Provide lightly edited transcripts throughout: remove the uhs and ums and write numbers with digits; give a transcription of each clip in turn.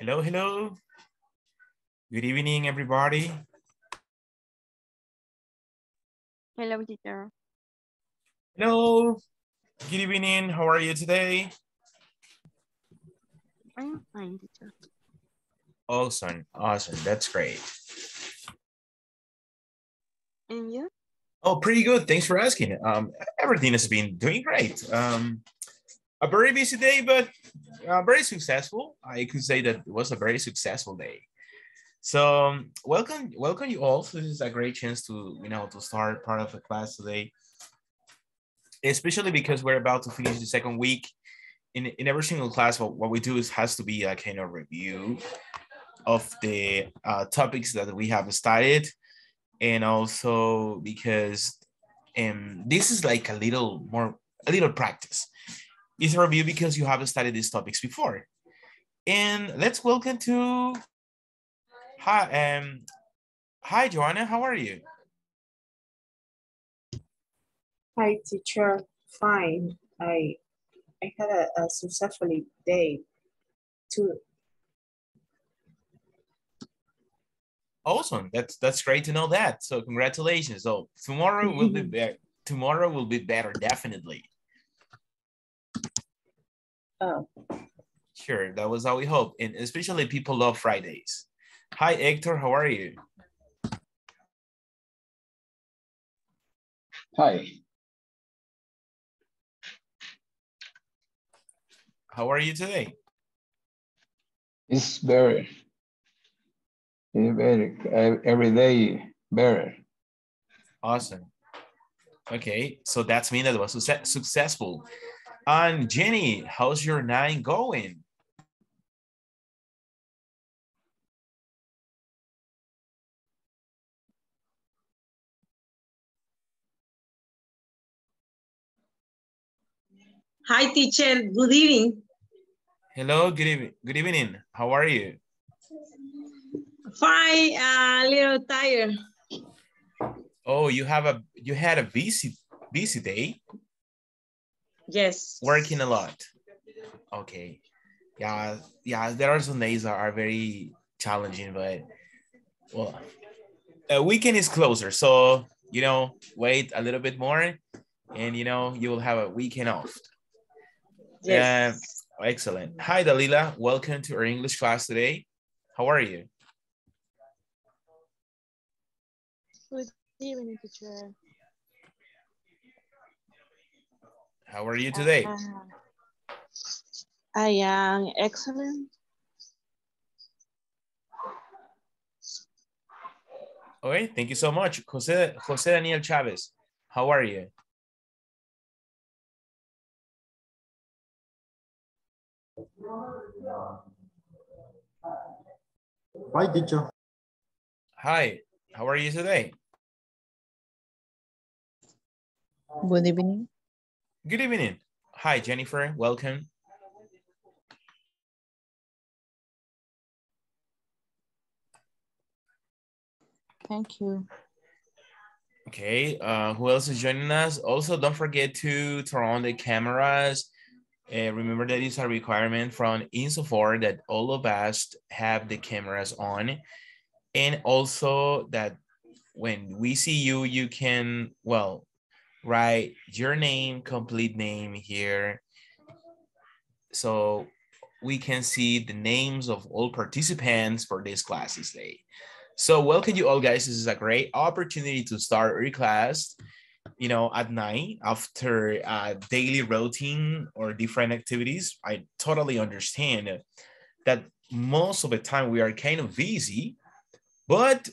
Hello, hello. Good evening, everybody. Hello, teacher. Hello. Good evening. How are you today? I'm fine, teacher. Awesome, awesome. That's great. And you? Oh, pretty good. Thanks for asking. Everything has been doing great. A very busy day, but very successful. I could say that it was a very successful day. So welcome you all. So this is a great chance to to start part of the class today, especially because we're about to finish the second week. In every single class, what we do is has to be a kind of review of the topics that we have studied, and also because this is like a little practice. It's a review because you haven't studied these topics before. And let's welcome to, hi Joanna, how are you? Hi teacher, fine. I had a successful day too. Awesome, that's great to know that. So congratulations. So tomorrow will be better. Tomorrow will be better, definitely. Oh, sure. That was how we hope, and especially people love Fridays. Hi, Hector. How are you? Hi. How are you today? It's better. It's better. Every day better. Awesome. Okay, so that's mean that it was successful. And Jenny, how's your night going? Hi, teacher. Good evening. Hello, good evening. Good evening. How are you? Fine, a little tired. Oh, you had a busy day. Yes. Working a lot. Okay. Yeah. There are some days that are very challenging, but well, a weekend is closer. So, wait a little bit more and, you will have a weekend off. Yes. Excellent. Hi, Dalila. Welcome to our English class today. How are you? Good evening, teacher. How are you today? I am excellent. Okay, thank you so much. Jose Daniel Chavez, how are you? Hi, teacher. Hi, how are you today? Good evening. Good evening. Hi, Jennifer. Welcome. Thank you. Okay. Who else is joining us? Also, don't forget to turn on the cameras. Remember that it's a requirement from INSAFORP that all of us have the cameras on. And also that when we see you, you can, well, write your name, complete name here, so we can see the names of all participants for this class today. So welcome you all, guys. This is a great opportunity to start your class, at night after a daily routine or different activities. I totally understand that most of the time we are kind of busy, but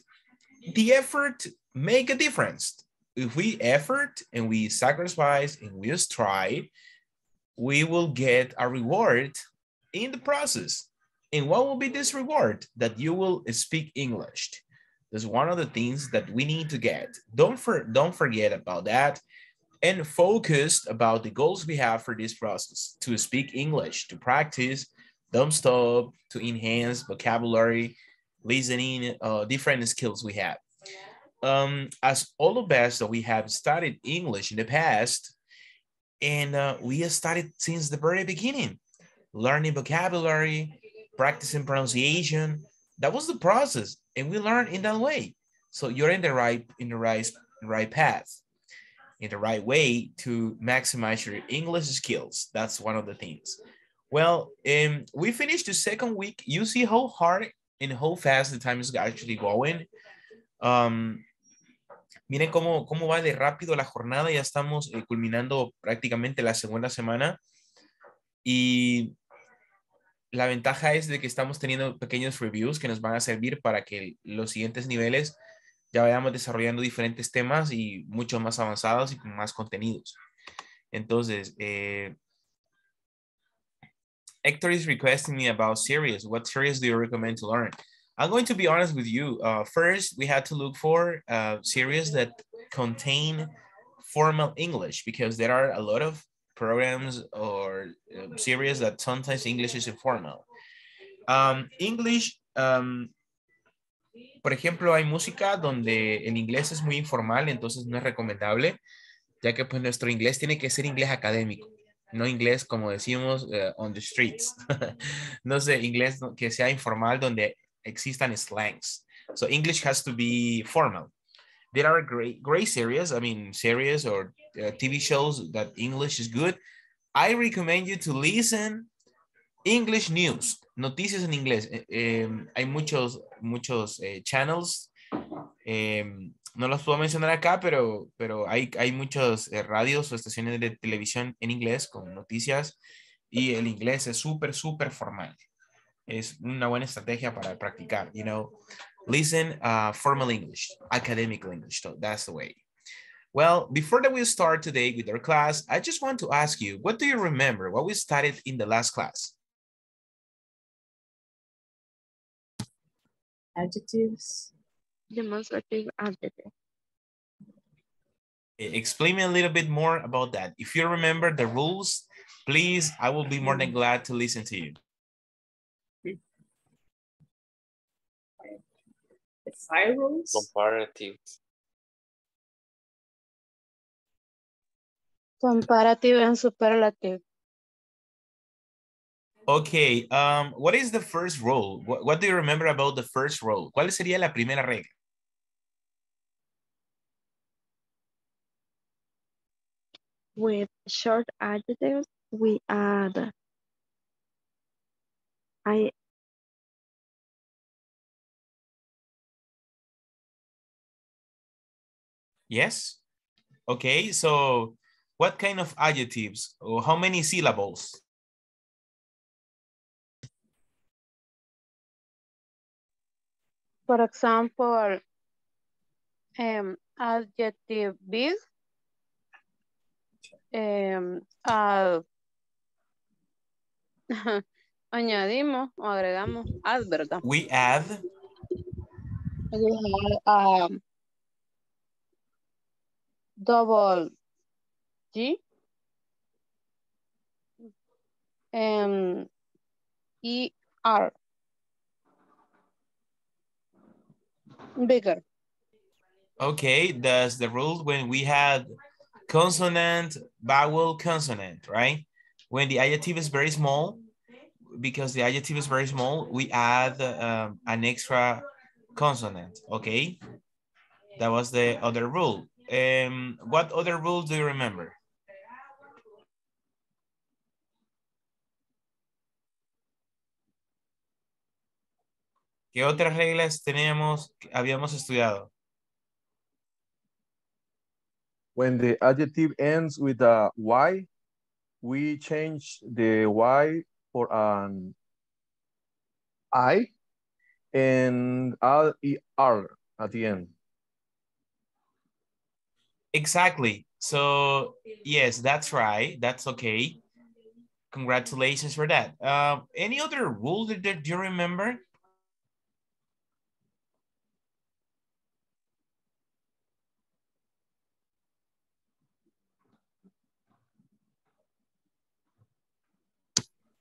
the effort make a difference. If we effort and we sacrifice and we strive, we will get a reward in the process. And what will be this reward? That you will speak English. That's one of the things that we need to get. Don't forget about that, and focus about the goals we have for this process, to speak English, to practice, don't stop, to enhance vocabulary, listening, different skills we have. As all of us that we have studied English in the past, and we have studied since the very beginning, learning vocabulary, practicing pronunciation. That was the process, and we learned in that way. So you're in the right path, in the right way to maximize your English skills. That's one of the things. Well, we finished the second week. You see how hard and how fast the time is actually going. Miren cómo va de rápido la jornada. Ya estamos culminando prácticamente la segunda semana. Y la ventaja es de que estamos teniendo pequeños reviews que nos van a servir para que los siguientes niveles ya vayamos desarrollando diferentes temas y mucho más avanzados y con más contenidos. Entonces, Hector is requesting me about series. What series do you recommend to learn? I'm going to be honest with you. First, we had to look for series that contain formal English, because there are a lot of programs or series that sometimes English is informal. English, por ejemplo, hay música donde el inglés es muy informal, entonces no es recomendable, ya que pues nuestro inglés tiene que ser inglés académico, no inglés como decimos on the streets. No sé, inglés que sea informal donde existan slangs. So English has to be formal. There are great series, I mean, series or TV shows that English is good. I recommend you to listen English news, noticias en inglés. Hay muchos channels. No los puedo mencionar acá, pero hay muchas radios o estaciones de televisión en inglés con noticias. Y el inglés es súper formal. Es una buena estrategia para practicar, you know. Listen, formal English, academic English, so that's the way. Well, before that we start today with our class, I just want to ask you, what do you remember? What we studied in the last class? Adjectives. Demonstrative adjective. Explain me a little bit more about that. If you remember the rules, please, I will be more than glad to listen to you. Rules. Comparative and superlative. Okay, what is the first rule? What do you remember about the first rule? ¿Cuál sería la primera regla? With short adjectives, we add Yes. Okay, so what kind of adjectives or how many syllables? For example, adjective big, añadimos o agregamos adverb. We add. Double G, ER, bigger. Okay, that's the rule when we had consonant, vowel, consonant, right? When the adjective is very small, because the adjective is very small, we add an extra consonant, okay? That was the other rule. What other rules do you remember? ¿Qué otras reglas habíamos estudiado? When the adjective ends with a Y, we change the Y for an I and add ER at the end. Exactly. So yes, that's right. That's okay. Congratulations for that. Any other rule that you remember?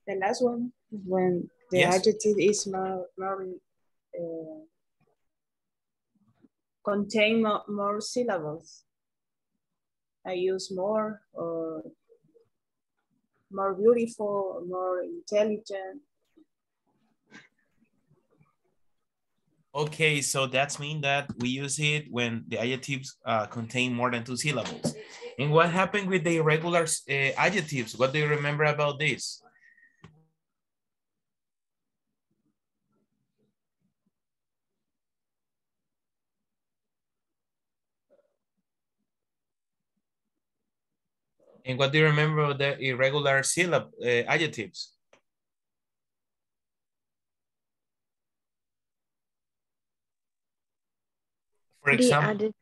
The last one, when the adjective is contain more syllables. I use more or more beautiful, more intelligent. Okay, so that's mean that we use it when the adjectives contain more than two syllables. And what happened with the irregular adjectives? What do you remember about this? And what do you remember of the irregular syllable adjectives? For example,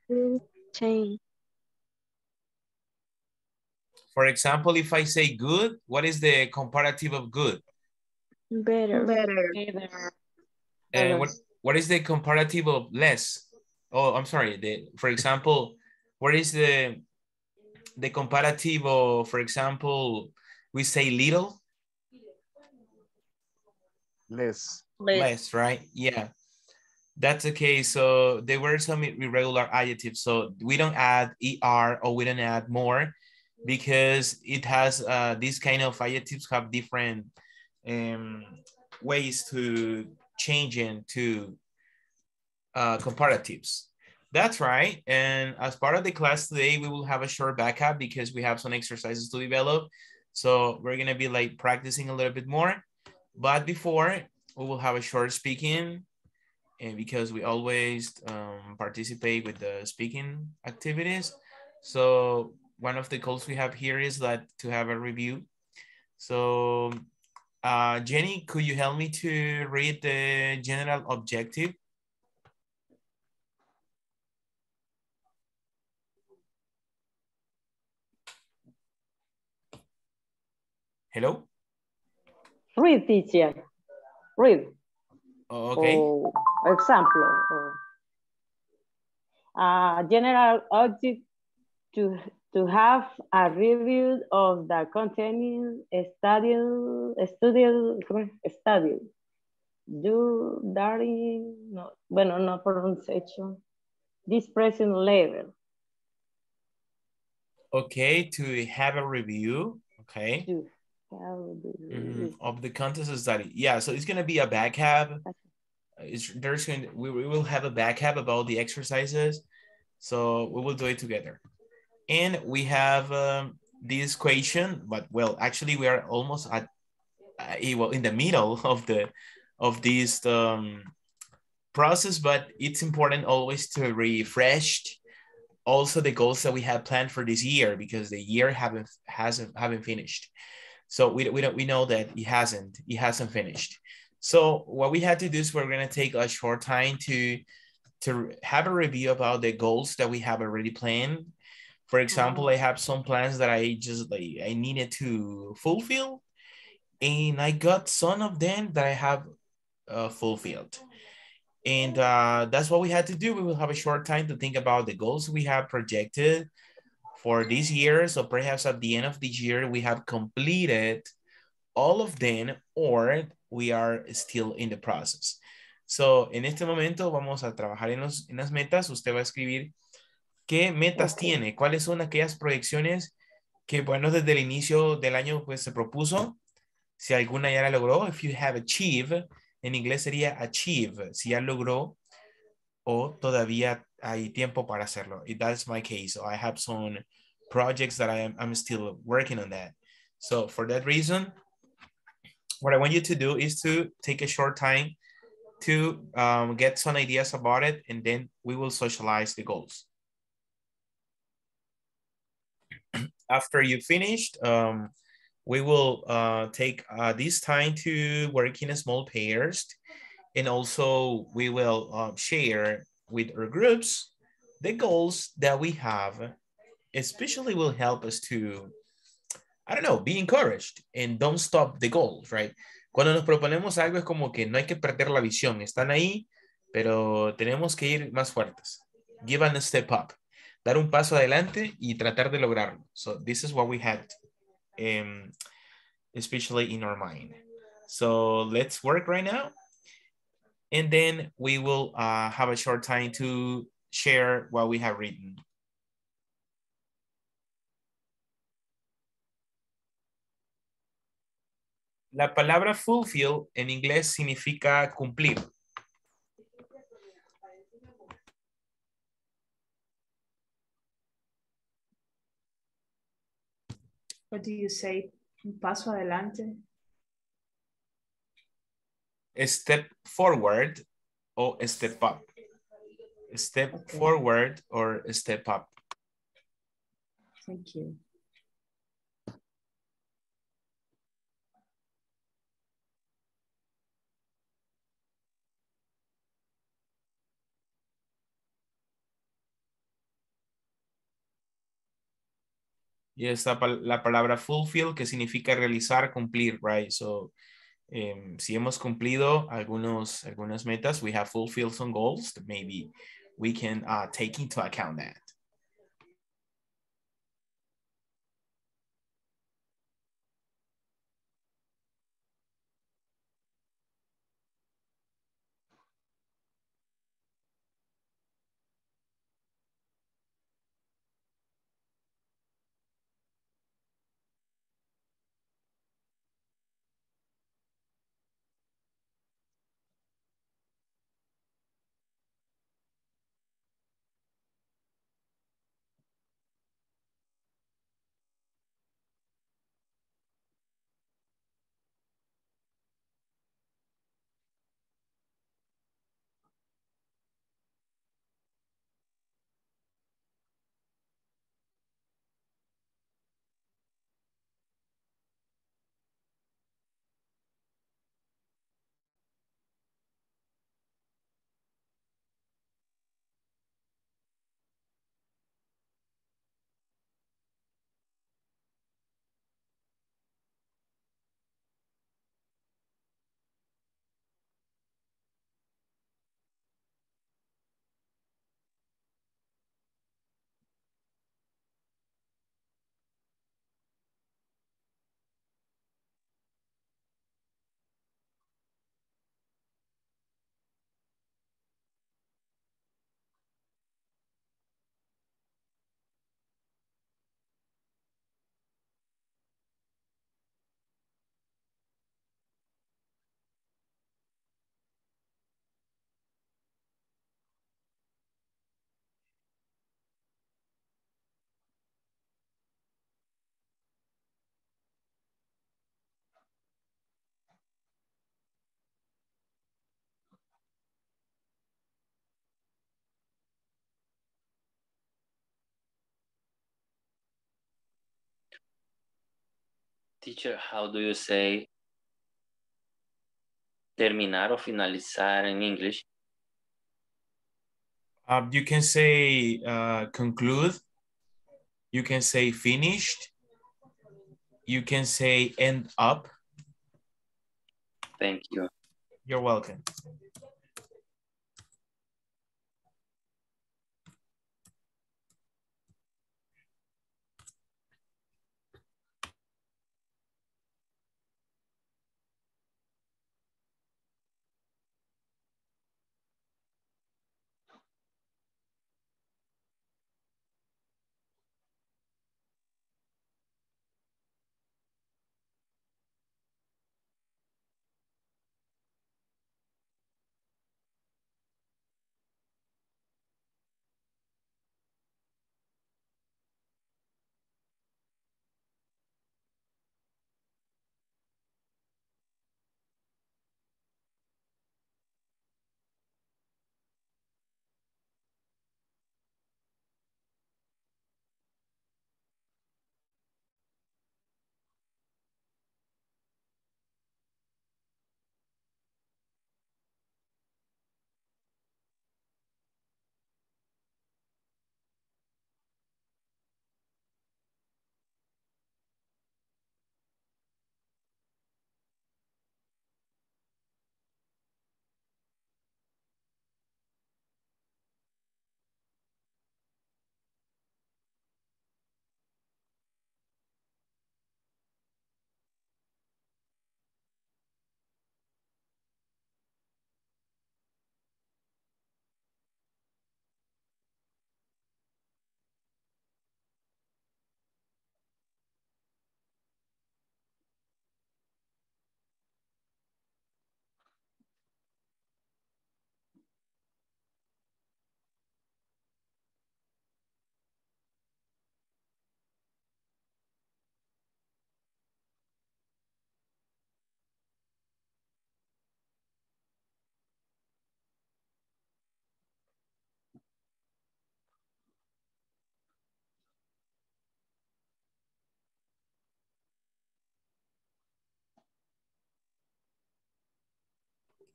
if I say good, what is the comparative of good? Better. And what is the comparative of less? Oh, I'm sorry. For example, what is the comparative of, for example, we say little? Less. Less, right? Yeah. That's okay. So there were some irregular adjectives. So we don't add ER or we don't add more because it has these kind of adjectives have different ways to change into comparatives. That's right. And as part of the class today, we will have a short backup because we have some exercises to develop. So we're going to be like practicing a little bit more. But before, we will have a short speaking. And because we always participate with the speaking activities. So one of the goals we have here is that to have a review. So Jenny, could you help me to read the general objective? Hello? Read, teacher, read. Okay. Example. General object to have a review of the containing study. Do during no bueno no pronunciation. This present level. Okay, to have a review. Okay. To have a review. Of the contest study. Yeah, so it's gonna be a backup. We will have a backup about the exercises, so we will do it together. And we have this question, but well, actually we are almost at well in the middle of the this process, but it's important always to refresh also the goals that we have planned for this year because the year hasn't finished. So we know that it hasn't finished. So what we had to do is we're going to take a short time to have a review about the goals that we have already planned. For example, I have some plans that I just like I needed to fulfill, and I got some of them that I have fulfilled. And that's what we had to do. We will have a short time to think about the goals we have projected for this year. So perhaps at the end of this year, we have completed all of them or we are still in the process. So, en este momento vamos a trabajar en las metas. Usted va a escribir qué metas tiene, cuáles son aquellas proyecciones que, bueno, desde el inicio del año pues se propuso. Si alguna ya la logró, if you have achieved, en inglés sería achieve, si ya logró o todavía hay tiempo para hacerlo. That's my case. So I have some projects that I'm still working on that. So for that reason, what I want you to do is to take a short time to get some ideas about it, and then we will socialize the goals. After you finished, we will take this time to work in small pairs, and also we will share with our groups the goals that we have, especially will help us to I don't know, be encouraged and don't stop the goals, right? Cuando nos proponemos algo es como que no hay que perder la visión. Están ahí, pero tenemos que ir más fuertes. Give a step up. Dar un paso adelante y tratar de lograrlo. So this is what we had, especially in our mind. So let's work right now. And then we will have a short time to share what we have written. La palabra fulfill en inglés significa cumplir. What do you say? Un paso adelante. A step forward or a step up. A step forward or a step up. Thank you. Y está la palabra fulfill, que significa realizar, cumplir, right? So, si hemos cumplido algunas metas, we have fulfilled some goals, maybe we can take into account that. Teacher, how do you say terminar o finalizar in English? You can say conclude. You can say finished. You can say end up. Thank you. You're welcome.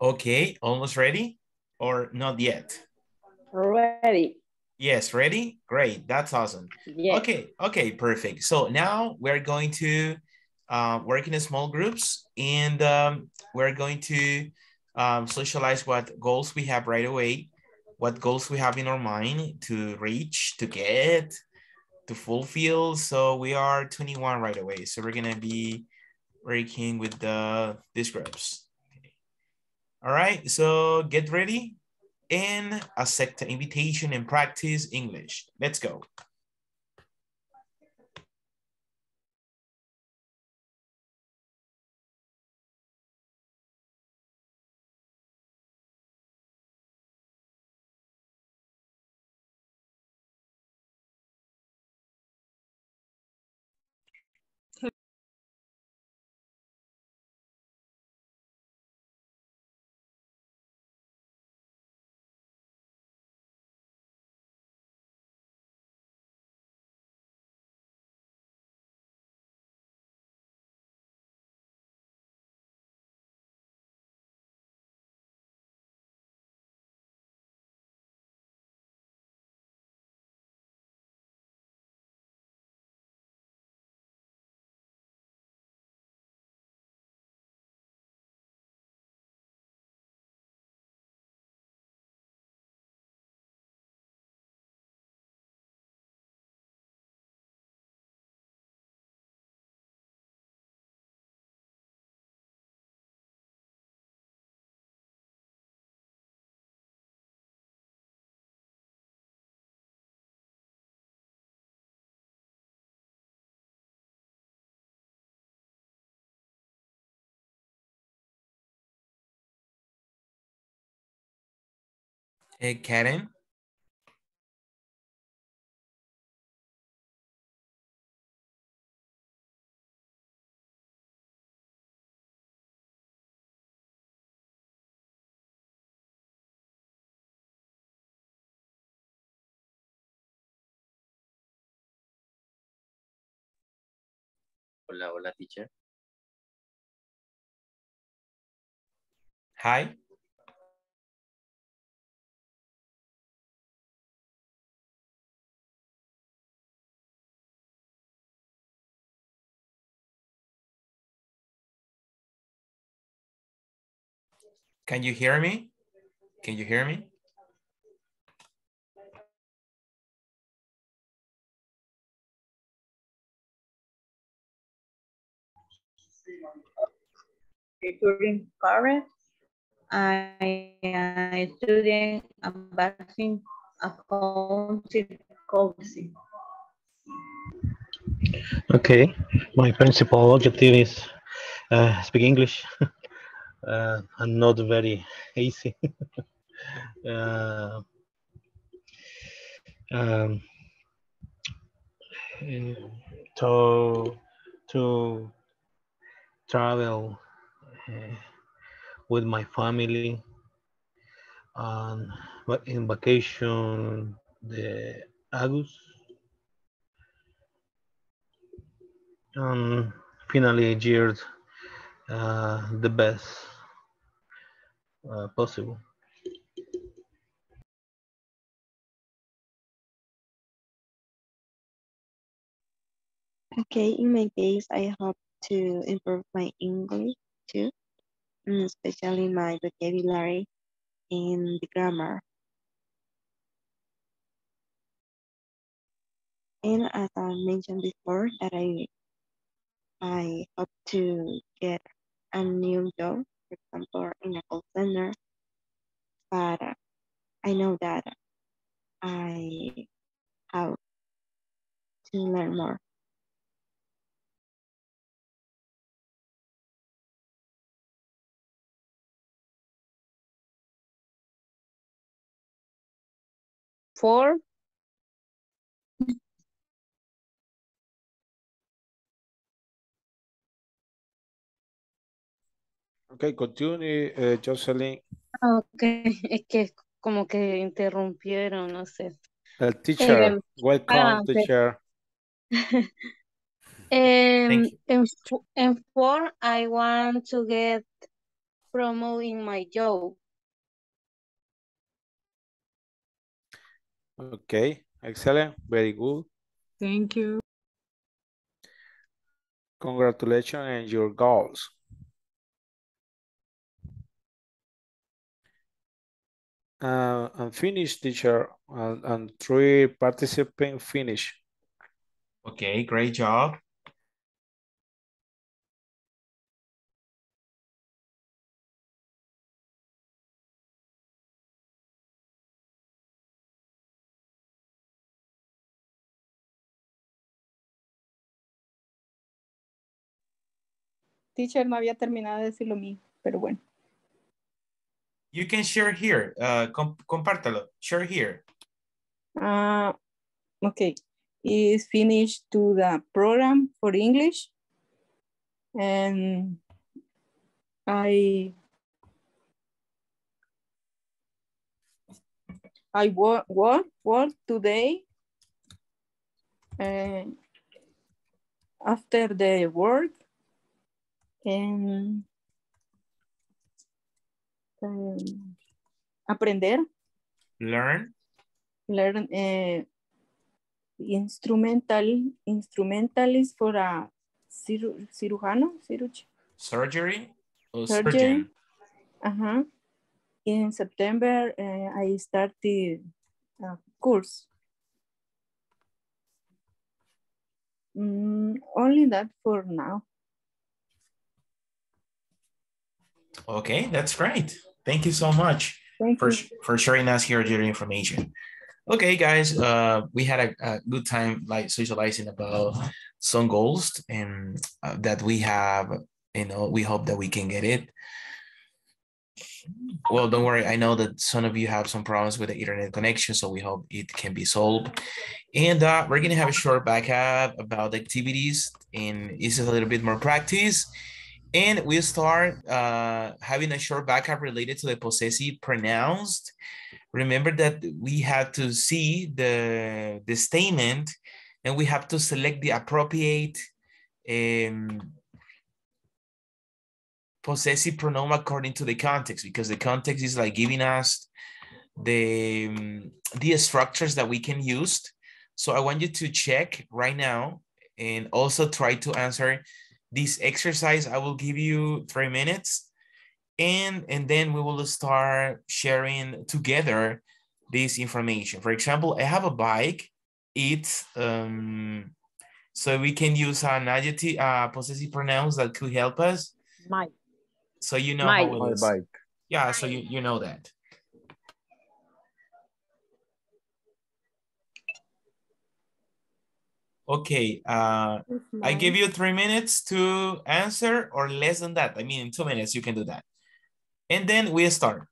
Okay, almost ready or not yet? Ready. Yes, ready? Great, that's awesome. Yes. Okay, okay, perfect. So now we're going to work in small groups, and we're going to socialize what goals we have right away, what goals we have in our mind to reach, to get, to fulfill. So we are 21 right away. So we're gonna be working with these groups. Okay. All right, so get ready and accept the invitation and practice English. Let's go. Hey, Karen. Hola, hola, teacher. Hi. Can you hear me? Can you hear me? Recruiting parent, I am a student advancing accounting coaching. Okay, my principal objective is speak English. And not very easy. To travel with my family, but in vacation the August, and finally a year the best possible. Okay, in my case, I hope to improve my English too, and especially my vocabulary and the grammar. And as I mentioned before, that I hope to get a new job, for example, in a call center, but I know that I have to learn more. Four. Okay, continue, Jocelyn. Okay, es que como que interrumpieron, no sé. El teacher, welcome, teacher. In four, I want to get promoting my job. Okay, excellent, very good. Thank you. Congratulations on your goals. And finish, teacher, and three participants finish. Okay, great job. Teacher, no había terminado de decir lo mismo, pero bueno. You can share here. Compártalo. Share here. Okay. Is finished to the program for English. And I work today. After the work, and aprender, learn instrumentalist for a surgeon. In September, I started a course. Only that for now. Okay, that's great. Thank you so much for sharing us here your information. Okay, guys, we had a good time like socializing about some goals and that we have. You know, we hope that we can get it. Well, don't worry. I know that some of you have some problems with the internet connection, so we hope it can be solved. And we're gonna have a short backup about the activities, and it's a little bit more practice. And we'll start having a short backup related to the possessive pronouns. Remember that we have to see the statement and we have to select the appropriate possessive pronoun according to the context, because the context is like giving us the structures that we can use. So I want you to check right now and also try to answer this exercise. I will give you 3 minutes and then we will start sharing together this information. For example, I have a bike, it's, so we can use an adjective, possessive pronouns that could help us. My. So you know my, how it is. My bike. Yeah, so you know that. Okay, I give you 3 minutes to answer or less than that. I mean, in 2 minutes, you can do that. And then we start.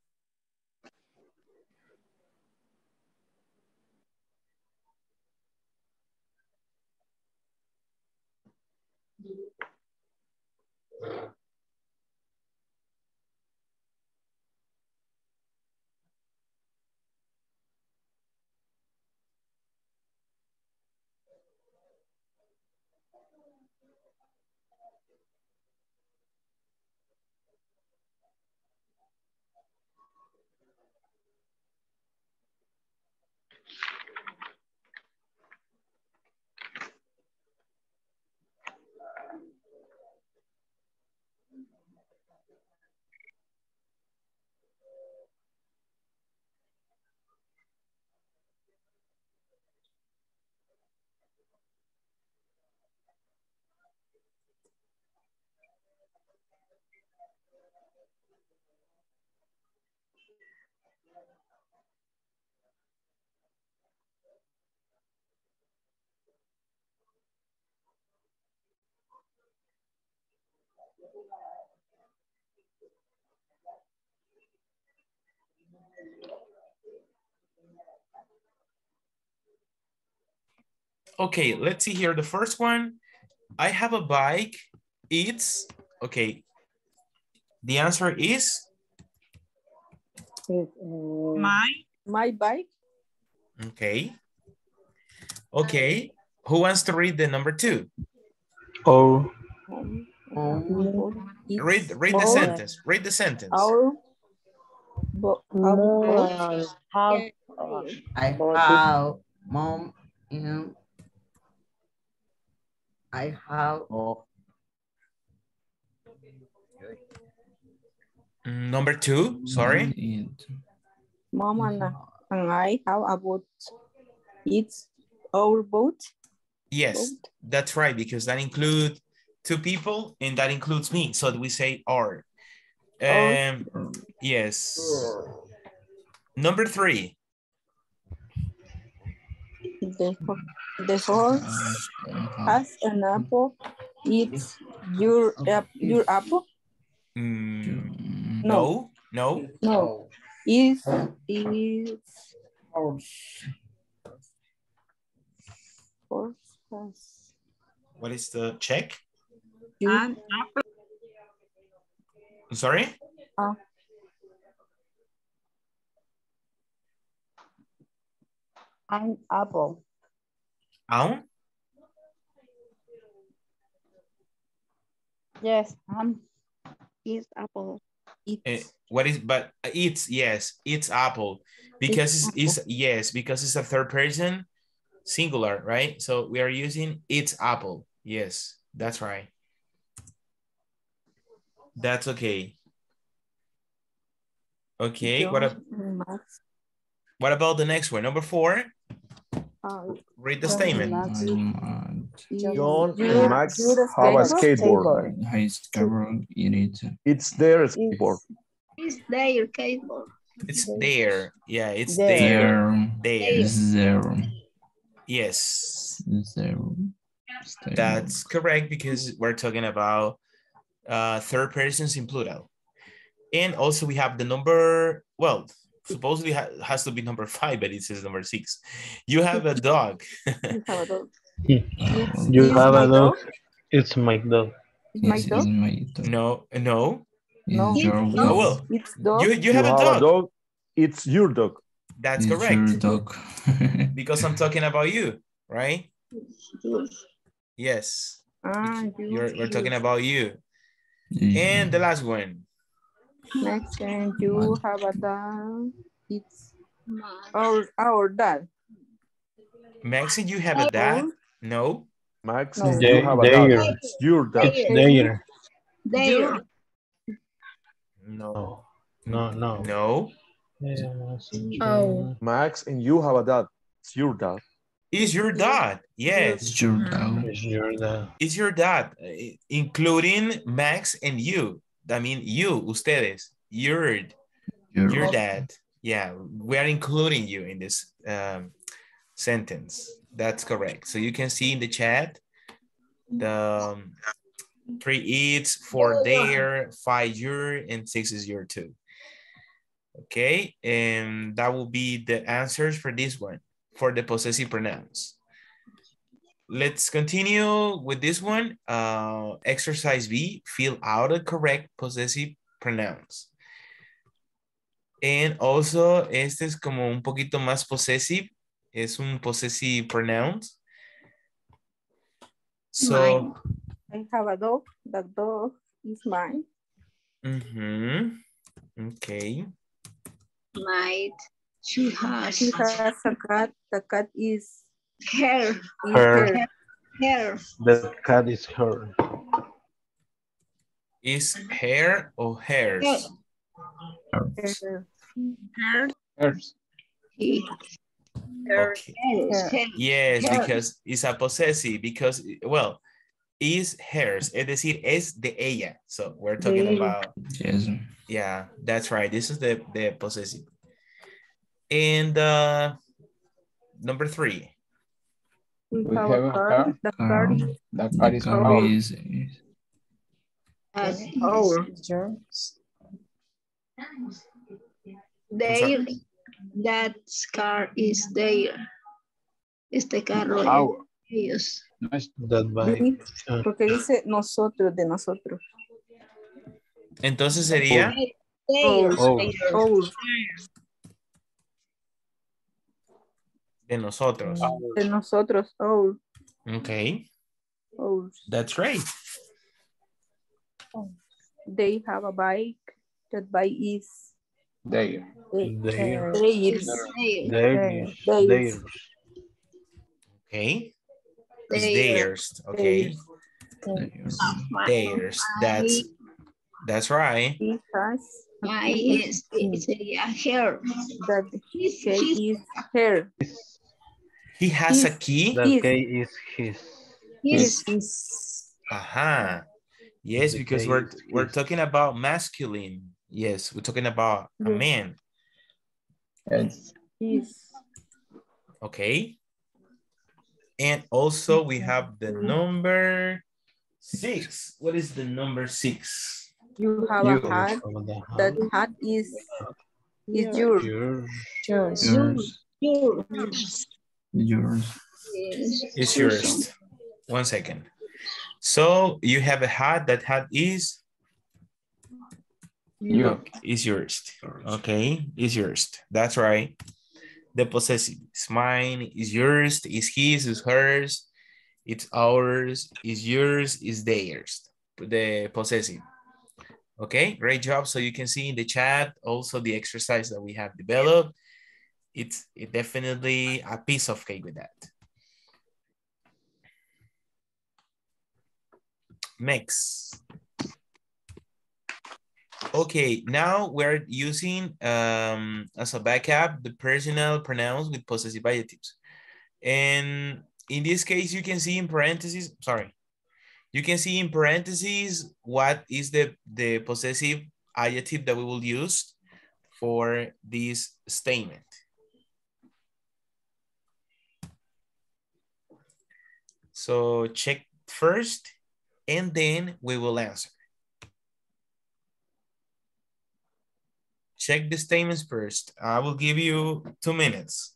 Okay, let's see here. The first one, I have a bike. It's, okay. The answer is? My bike. Okay. Okay, who wants to read the number 2? Oh. Read the sentence. Read the sentence. Number two, sorry. Mom and I have a boat. It's our boat. Yes, boat. That's right, because that includes two people and that includes me. So we say our. Yes. Number three. The horse has an apple. It's your apple? No. No. No. It's horse has. What is the check? An apple. Sorry? An apple. Yes, it's apple. What is, but it's, yes, it's apple. Because it's yes, because it's a third person singular, right? So we are using it's apple. Yes, that's right. That's okay. Okay, what about the next one? Number four. Read the statement. John and Max have a skateboard. It's their skateboard. It's their skateboard. It's there. Yeah, it's there. There. Yes. That's correct because we're talking about third persons in plural. And also we have the number, well, supposedly has to be number 5, but it says number 6. You have a dog. You have a dog. You have a dog. It's my dog. It's my dog. No, no. No. Oh, well, it's dog. You have a dog. It's your dog. That's correct. Your dog. Because I'm talking about you, right? Yes. We're talking about you. And the last one. Next time you have a dog, it's our dad. Maxi, you have a dad? No. Maxi, no. You have a dad. It's your dad. It's there. No. No, no. No. Oh. Max, and you have a dad. It's your dad. Is your dad? Yes. It's your dad. It's your dad. It's your dad, including Max and you. I mean, you, ustedes, your dad. Yeah, we are including you in this sentence. That's correct. So you can see in the chat, the 3 it's, 4 there, 5 your, and 6 is your too. Okay, and that will be the answers for this one, for the possessive pronouns. Let's continue with this one. Exercise B, fill out the correct possessive pronouns. And also, este es como un poquito más possessive. Es un possessive pronouns. So, I have a dog. That dog is mine. Okay. Mine. She has a cat. The cat is her. The cat is her. Is her or hers? Hers. Okay. Yes, because it's a possessive. Because, well, is hers. Es decir, es de ella. So we're talking about. Yes. Yeah, that's right. This is the possessive. And number 3. We have a car. The car is ours. That car is there. Este carro es de ellos. Porque dice nosotros, de nosotros. Entonces sería... De nosotros. De nosotros. Okay. That's right. They have a bike. That bike is there. Theirs. Okay. Theirs. Okay. Theirs. That's right. My is hair. That key is hair. He has a key. The key is his. Aha. Yes, because we're talking about masculine. Yes, we're talking about a man. Yes. Okay. And also we have the number 6. What is the number 6? You have a hat. That hat is yours. Yours. It's yours. One second. So you have a hat. That hat is yours. Okay, is yours. That's right. The possessive is mine, is yours, is his, is hers, it's ours, is yours, is theirs. The possessive. Okay, great job. So you can see in the chat also the exercise that we have developed. It's definitely a piece of cake with that. Next. Okay, now we're using as a backup the personal pronouns with possessive adjectives. And in this case, you can see in parentheses, what is the possessive adjective that we will use for this statement. So check first, and then we will answer. Check the statements first. I will give you 2 minutes.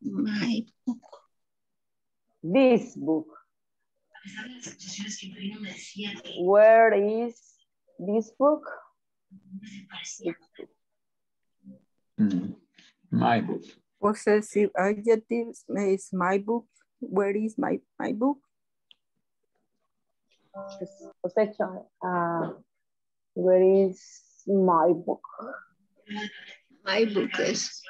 My book. This book. Where is this book? My book. Possessive adjectives is my book. Where is my book? Possession. Where is my book? My book is.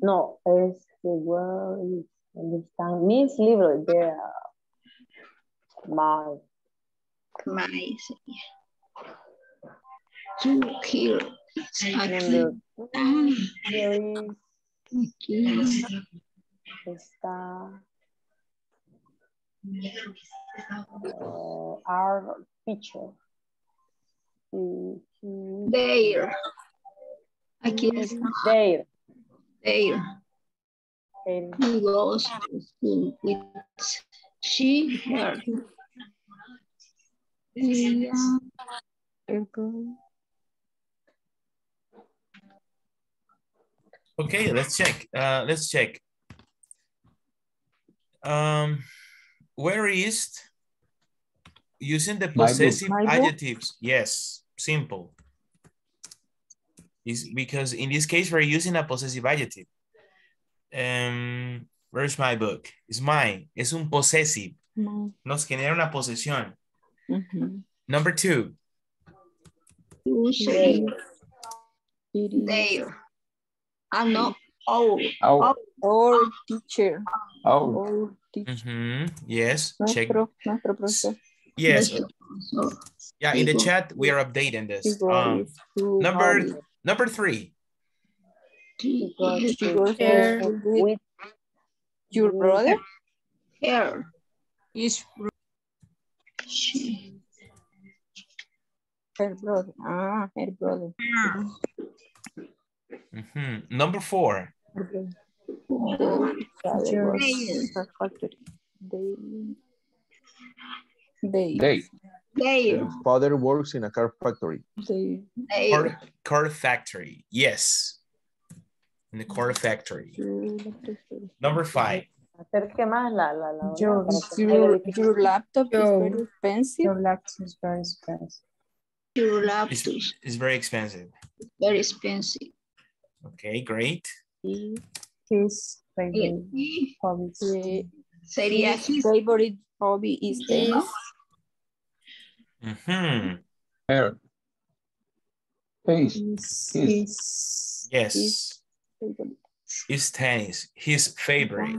No, it's the word. Understand means libro. There, my. To kill. There is. Our picture. There. Aquí está. There. He goes to school with she, her. Okay, let's check. Where is using the possessive adjectives? Yes, simple. Is because in this case we're using a possessive adjective. Where's my book? It's mine. Es un possessive. Nos genera una posesión. Number 2. There. I know. Our teacher. Our teacher. Yes. Check. Yes. Yeah. In the chat we are updating this. Number 3. She goes to hair with your brother. Hair is her brother. Ah, her brother. Number 4. Okay. They. Father works in a car factory. Car factory. Yes. in the corn factory. Number 5. Your laptop is very expensive. Your laptop is very expensive. Your laptop is very expensive. Very expensive. Okay, great. His favorite hobby. His favorite hobby is tennis. Mm-hmm. Her. His. Yes. Is tennis his favorite?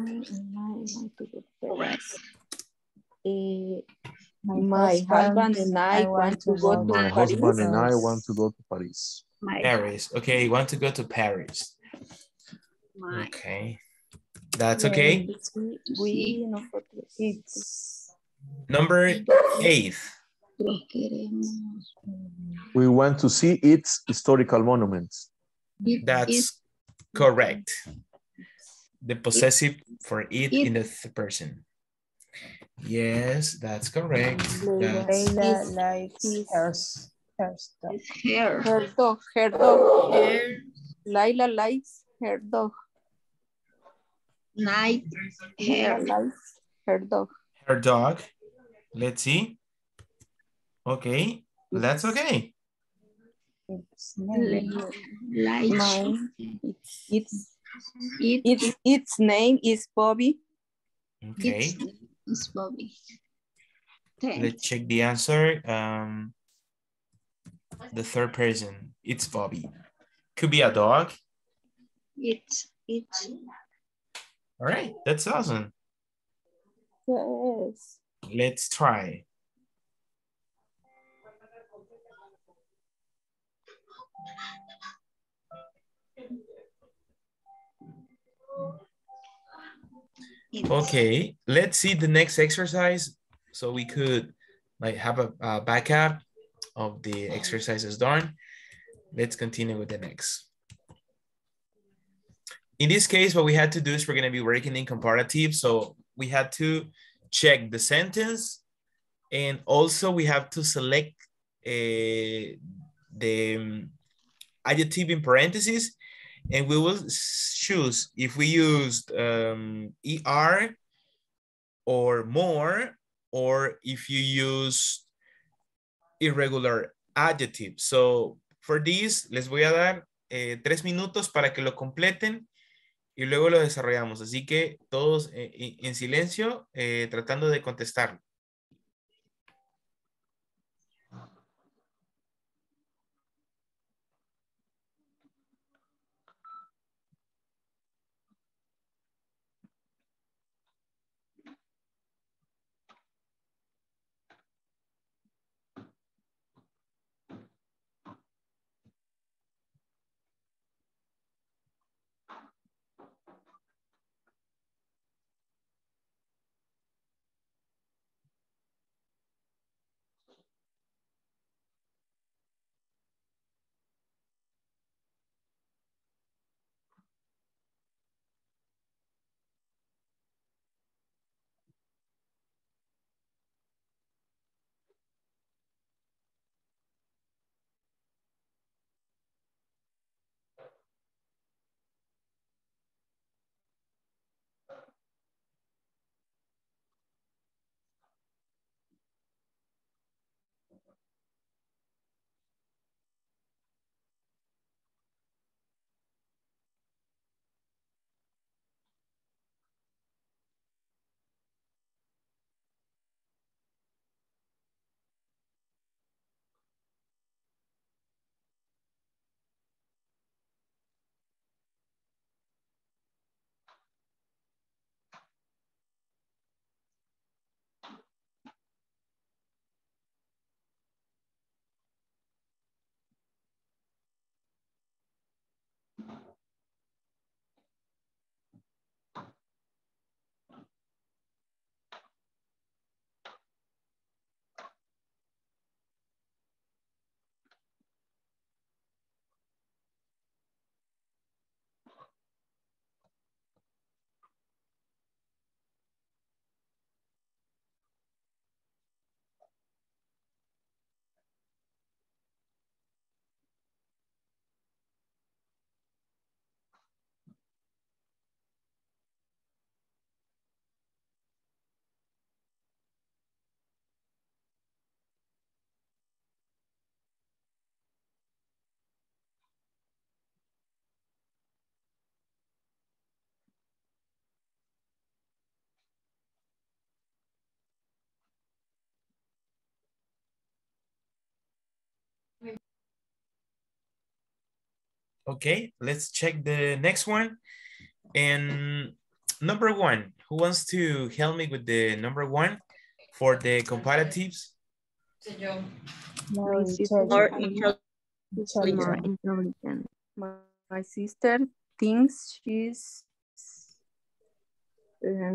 My husband and I want to go to Paris. My husband and I want to go to Paris. Paris. Okay, you want to go to Paris. Okay, that's okay. Number 8. We want to see its historical monuments. That's correct. The possessive for it in the person. Yes, that's correct. Leila likes her dog. Leila likes her dog. Her dog. Let's see. Okay, that's okay. Its name is Bobby. Okay. It's Bobby. Ten. Let's check the answer. The third person. It's Bobby. Could be a dog. It's. All right, that's awesome. Yes. Let's try. Okay, let's see the next exercise so we could like have a backup of the exercises done. Let's continue with the next. In this case, what we had to do is we're going to be working in comparative. So we had to check the sentence and also we have to select the adjective in parentheses, and we will choose if we used ER or more, or if you use irregular adjective. So for this, les voy a dar 3 minutos para que lo completen y luego lo desarrollamos. Así que todos en silencio tratando de contestarlo. Okay, let's check the next one. And number one, who wants to help me with the number one for the comparatives? My sister. More intelligent. My sister thinks she's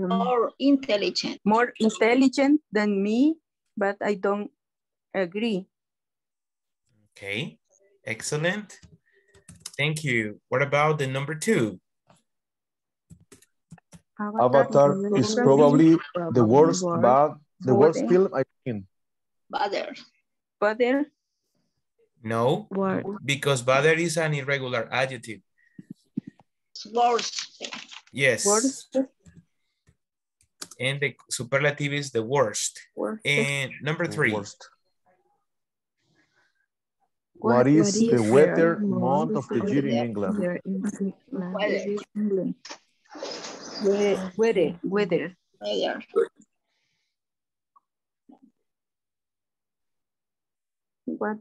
more intelligent than me, but I don't agree. Okay, excellent. Thank you. What about the number two? Avatar is probably the worst, worst film I've seen. Bother? No, what? Because bother is an irregular adjective. Worst. Yes. Worst. And the superlative is the worst. Worst. And number three. Worst. What is the weather month of the year in England? Weather. What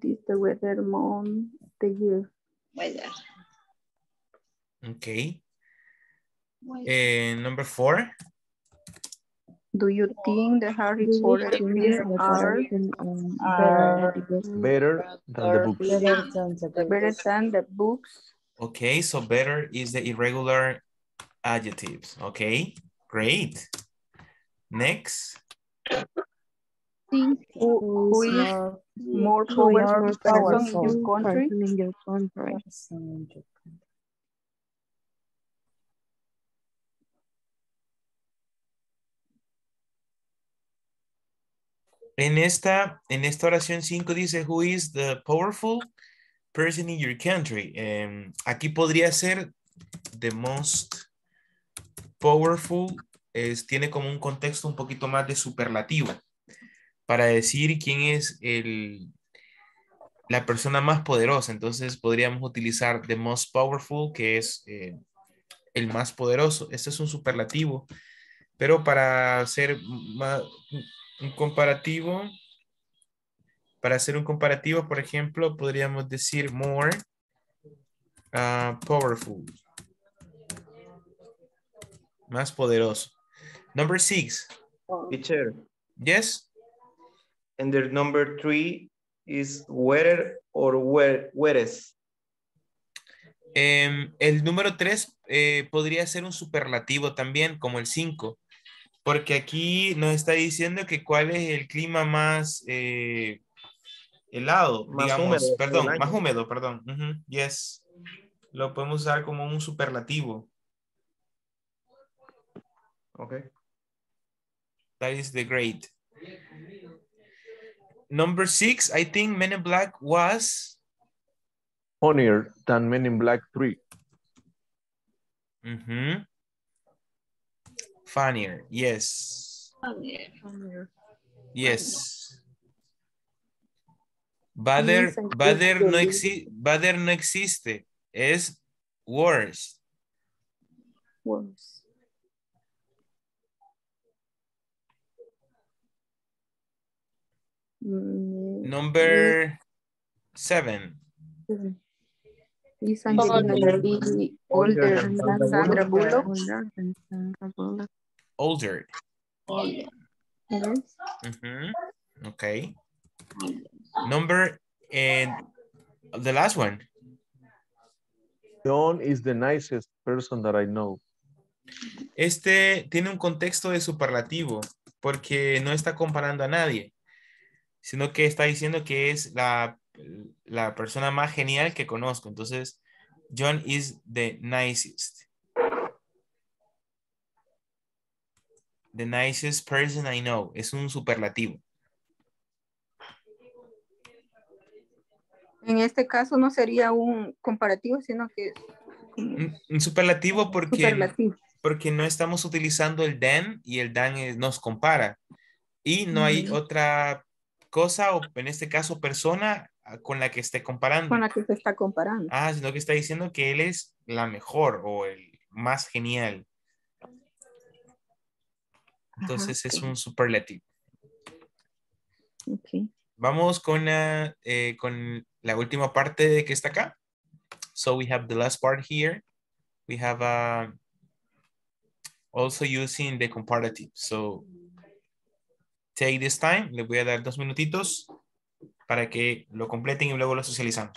is the weather month of the year? Weather. Okay. And number four. Do you think the Harry Potter movies are better than the books? Okay, so better is the irregular adjectives. Okay, great. Next. Who is more powerful in your country? En esta oración 5 dice, who is the powerful person in your country? Aquí podría ser the most powerful. Tiene como un contexto un poquito más de superlativo para decir quién es la persona más poderosa. Entonces podríamos utilizar the most powerful, que es el más poderoso. Este es un superlativo, pero para ser más... Para hacer un comparativo, por ejemplo, podríamos decir more powerful. Más poderoso. Number 6. Teacher. Yes. And the number 3 is weather or wettest. El número 3 podría ser un superlativo también, como el 5. Porque aquí nos está diciendo que cuál es el clima más helado, más húmedo. Uh-huh. Yes. Lo podemos usar como un superlativo. Okay. That is the grade. Number 6, I think Men in Black was funnier than Men in Black 3. Mm-hmm. Funnier, yes. Funnier. Yes. Bother no existe. Es worse. Worse. Number 7. Is Angelina Jolie older than Sandra Bullock? Older. Mm-hmm. Okay. Number and the last one. John is the nicest person that I know. Este tiene un contexto de superlativo porque no está comparando a nadie, sino que está diciendo que es la persona más genial que conozco. Entonces, John is the nicest. The nicest person I know. Es un superlativo. En este caso no sería un comparativo, sino que... Un superlativo porque no estamos utilizando el than y el than nos compara. Y no hay otra cosa, o en este caso persona, con la que esté comparando. Con la que se está comparando. Ah, sino que está diciendo que él es la mejor o el más genial. Entonces es un superlativo. Okay. Vamos con la última parte de que está acá. So we have the last part here. We have also using the comparative. So take this time. Les voy a dar 2 minutitos para que lo completen y luego lo socializamos.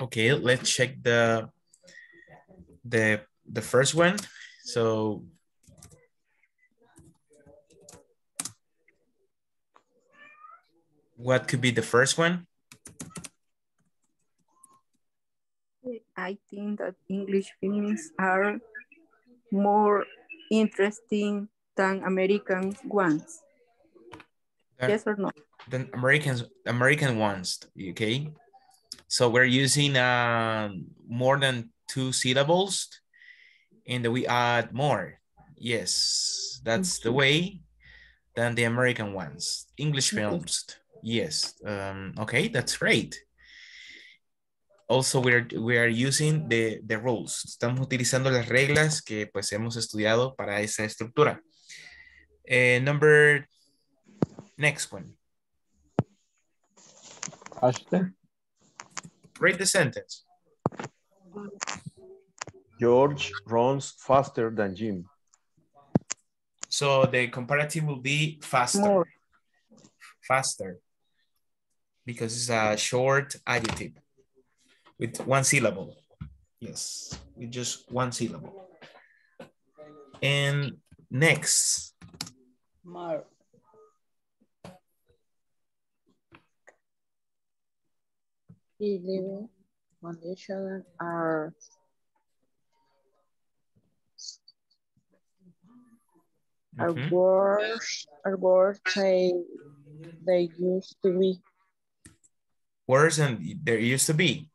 Okay, let's check the first one. So what could be the first one? I think that English films are more interesting than American ones. Yes or no? Than American ones, okay? So we're using more than 2 syllables and we add more. Yes, that's the way than the American ones. English films. Yes. Okay, that's great. Also, we are using the rules. Estamos utilizando las reglas que pues hemos estudiado para esa estructura. Next one. Ashton. Read the sentence. George runs faster than Jim. So the comparative will be faster. More. Faster. Because it's a short adjective with 1 syllable. Yes, with just 1 syllable. And next. Mark. The living conditions are worse than they used to be. Worse than there used to be.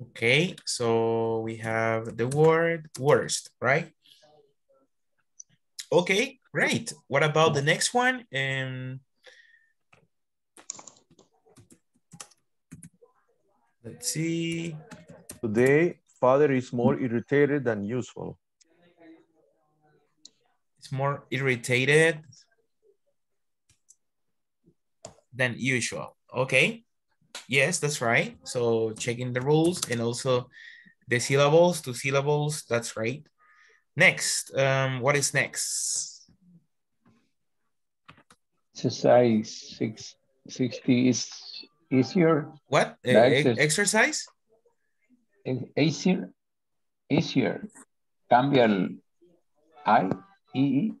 Okay, so we have the word worst, right? Okay, great. What about the next one? Let's see. Today, father is more irritated than usual. It's more irritated than usual. Okay. Yes, that's right. So checking the rules and also the syllables, 2 syllables. That's right. Next, what is next? exercise 60 is easier. What? Exercise? Easier. Cambia el I, E.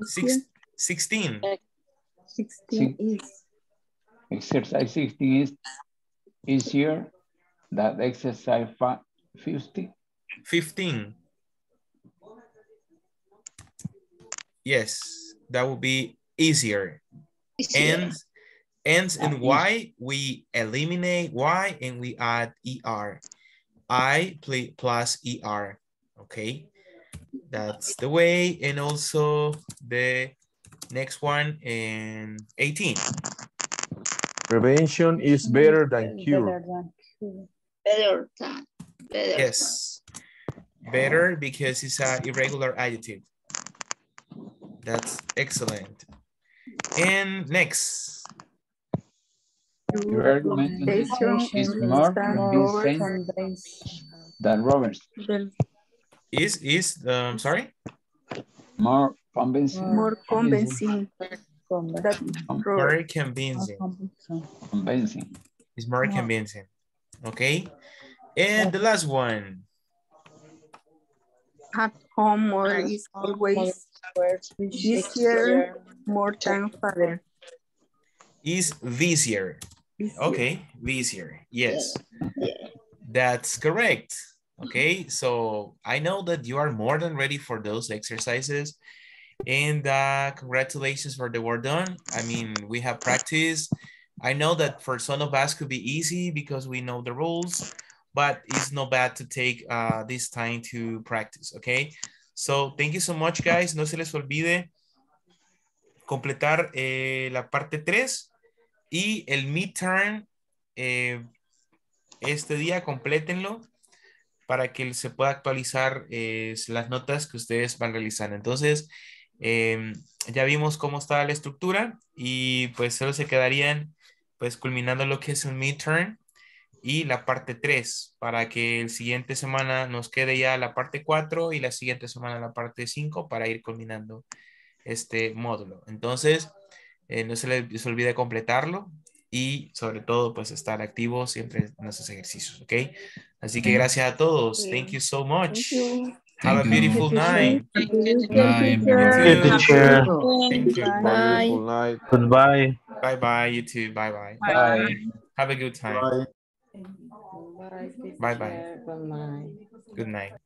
16. 16 is. Exercise 60 is easier than exercise 50. 15. Yes, that would be easier. Ends in Y, we eliminate Y and we add ER. I plus ER, okay? That's the way. And also the next one in 18. Prevention is better than cure. Better than. Yes, better because it's an irregular adjective. That's excellent. And next. Your argumentation is more than Robert's. Sorry? More convincing. More convincing. More convincing. Convincing. It's more convincing. Okay. And the last one. At home, more is always easier, more time father. Is easier. Okay, easier. Yes, that's correct. Okay, so I know that you are more than ready for those exercises. And congratulations for the work done. I mean, we have practiced. I know that for some of us could be easy because we know the rules, but it's not bad to take this time to practice, okay? So thank you so much, guys. No se les olvide completar la parte 3 y el midterm este día, complétenlo para que se pueda actualizar las notas que ustedes van realizando. Entonces, ya vimos cómo está la estructura y pues solo se quedarían pues culminando lo que es el midterm y la parte 3 para que la siguiente semana nos quede ya la parte 4 y la siguiente semana la parte 5 para ir culminando este módulo. Entonces, no se les olvide completarlo y sobre todo pues estar activos siempre en nuestros ejercicios, ¿ok? Así que gracias a todos. Thank you so much. Have a beautiful night. Bye. Goodbye. Bye bye, you too. Bye bye. Bye. Have a good time. Bye. Bye bye. Good night.